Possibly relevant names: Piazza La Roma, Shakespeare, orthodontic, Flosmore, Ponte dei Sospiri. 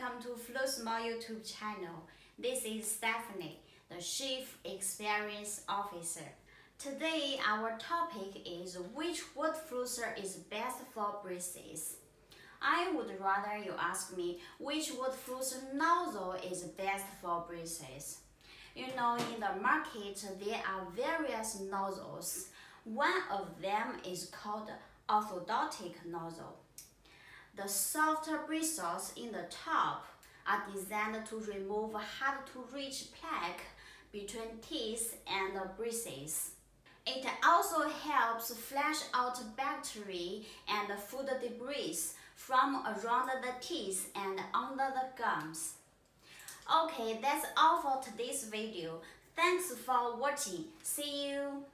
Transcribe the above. welcome to Flosmore YouTube channel. This is Stephanie, the Chief Experience Officer. Today, our topic is which wood flosser is best for braces. I would rather you ask me which wood flosser nozzle is best for braces. You know, in the market, there are various nozzles. One of them is called orthodontic nozzle. The soft bristles in the top are designed to remove hard-to-reach plaque between teeth and braces. It also helps flush out bacteria and food debris from around the teeth and under the gums. Okay, that's all for today's video. Thanks for watching. See you!